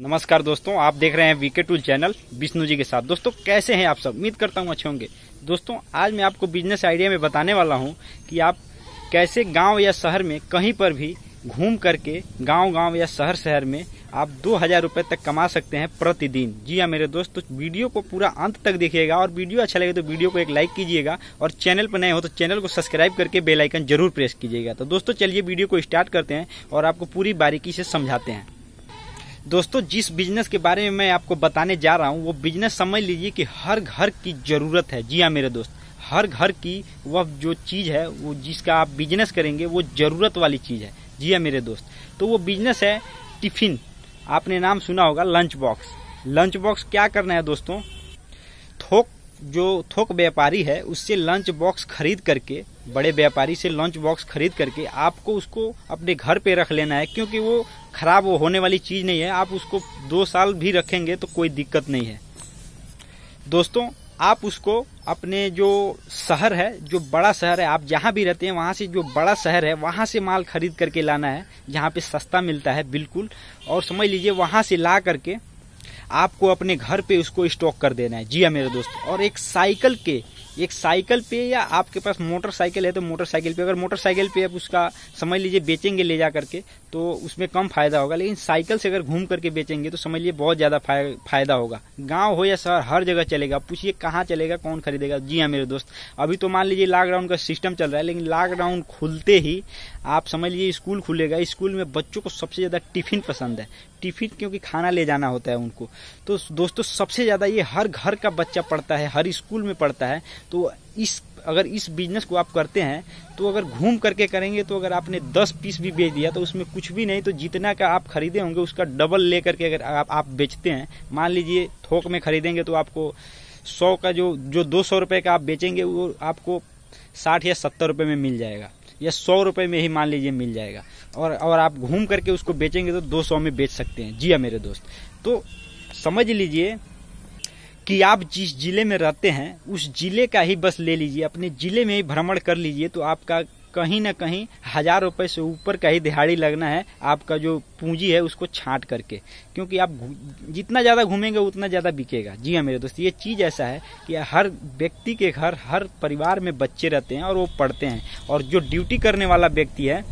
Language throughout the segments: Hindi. नमस्कार दोस्तों, आप देख रहे हैं VK tool channel Vishnu ji के साथ। दोस्तों कैसे हैं आप सब? उम्मीद करता हूं अच्छे होंगे। दोस्तों आज मैं आपको बिजनेस आइडिया में बताने वाला हूं कि आप कैसे गांव या शहर में कहीं पर भी घूम करके गांव या शहर में आप 2000 रुपये तक कमा सकते हैं प्रतिदिन। जी हाँ मेरे दोस्त, तो वीडियो को पूरा अंत तक देखिएगा और वीडियो अच्छा लगे तो वीडियो को एक लाइक कीजिएगा और चैनल पर नए हो तो चैनल को सब्सक्राइब करके बेल आइकन जरूर प्रेस कीजिएगा। तो दोस्तों चलिए वीडियो को स्टार्ट करते हैं और आपको पूरी बारीकी से समझाते हैं। दोस्तों जिस बिजनेस के बारे में मैं आपको बताने जा रहा हूँ वो बिजनेस समझ लीजिए कि हर घर की ज़रूरत है। जी हाँ मेरे दोस्त, हर घर की वह जो चीज़ है वो जिसका आप बिजनेस करेंगे वो ज़रूरत वाली चीज़ है। जी हाँ मेरे दोस्त, तो वो बिजनेस है टिफ़िन। आपने नाम सुना होगा लंच बॉक्स। लंच बॉक्स क्या करना है दोस्तों, थोक व्यापारी है उससे लंच बॉक्स खरीद करके, बड़े व्यापारी से लंच बॉक्स खरीद करके आपको उसको अपने घर पे रख लेना है, क्योंकि वो खराब होने वाली चीज़ नहीं है। आप उसको 2 साल भी रखेंगे तो कोई दिक्कत नहीं है। दोस्तों आप उसको अपने जो शहर है, जो बड़ा शहर है, आप जहाँ भी रहते हैं वहाँ से, जो बड़ा शहर है वहाँ से माल खरीद करके लाना है, जहाँ पे सस्ता मिलता है बिल्कुल, और समझ लीजिए वहाँ से ला करके आपको अपने घर पे उसको स्टॉक कर देना है। जी हाँ मेरे दोस्त, और एक साइकिल पे या आपके पास मोटरसाइकिल है तो मोटरसाइकिल पे, अगर मोटरसाइकिल पे आप उसका समझ लीजिए बेचेंगे ले जा करके तो उसमें कम फायदा होगा, लेकिन साइकिल से अगर घूम करके बेचेंगे तो समझ लीजिए बहुत ज़्यादा फायदा होगा। गांव हो या शहर हर जगह चलेगा। पूछिए कहाँ चलेगा, कौन खरीदेगा? जी हाँ मेरे दोस्त, अभी तो मान लीजिए लॉकडाउन का सिस्टम चल रहा है, लेकिन लॉकडाउन खुलते ही आप समझ लीजिए स्कूल खुलेगा। स्कूल में बच्चों को सबसे ज़्यादा टिफ़िन पसंद है, टिफ़िन क्योंकि खाना ले जाना होता है उनको। तो दोस्तों सबसे ज़्यादा ये हर घर का बच्चा पढ़ता है, हर स्कूल में पढ़ता है। तो अगर इस बिजनेस को आप करते हैं तो अगर घूम करके करेंगे तो अगर आपने 10 पीस भी बेच दिया तो उसमें कुछ भी नहीं, तो जितना का आप खरीदे होंगे उसका डबल ले करके अगर आप बेचते हैं, मान लीजिए थोक में खरीदेंगे तो आपको 100 का जो 200 रुपये का आप बेचेंगे वो आपको 60 या 70 रुपये में मिल जाएगा, या 100 रुपये में ही मान लीजिए मिल जाएगा। और आप घूम करके उसको बेचेंगे तो 200 में बेच सकते हैं। जी हाँ मेरे दोस्त, तो समझ लीजिए कि आप जिस जिले में रहते हैं उस जिले का ही बस ले लीजिए, अपने जिले में ही भ्रमण कर लीजिए तो आपका कहीं ना कहीं 1000 रुपये से ऊपर का ही दिहाड़ी लगना है, आपका जो पूंजी है उसको छांट करके, क्योंकि आप जितना ज़्यादा घूमेंगे उतना ज़्यादा बिकेगा। जी हाँ मेरे दोस्त, ये चीज़ ऐसा है कि हर व्यक्ति के घर, हर परिवार में बच्चे रहते हैं और वो पढ़ते हैं, और जो ड्यूटी करने वाला व्यक्ति है,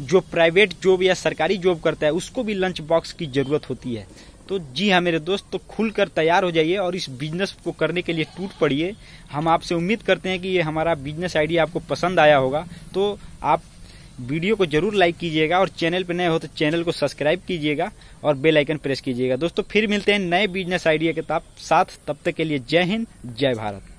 जो प्राइवेट जॉब या सरकारी जॉब करता है उसको भी लंच बॉक्स की ज़रूरत होती है। तो जी हाँ मेरे दोस्त, तो खुलकर तैयार हो जाइए और इस बिजनेस को करने के लिए टूट पड़िए। हम आपसे उम्मीद करते हैं कि ये हमारा बिजनेस आइडिया आपको पसंद आया होगा। तो आप वीडियो को जरूर लाइक कीजिएगा और चैनल पर नए हो तो चैनल को सब्सक्राइब कीजिएगा और बेल आइकन प्रेस कीजिएगा। दोस्तों फिर मिलते हैं नए बिजनेस आइडिया के साथ, तब तक के लिए जय हिंद जय भारत।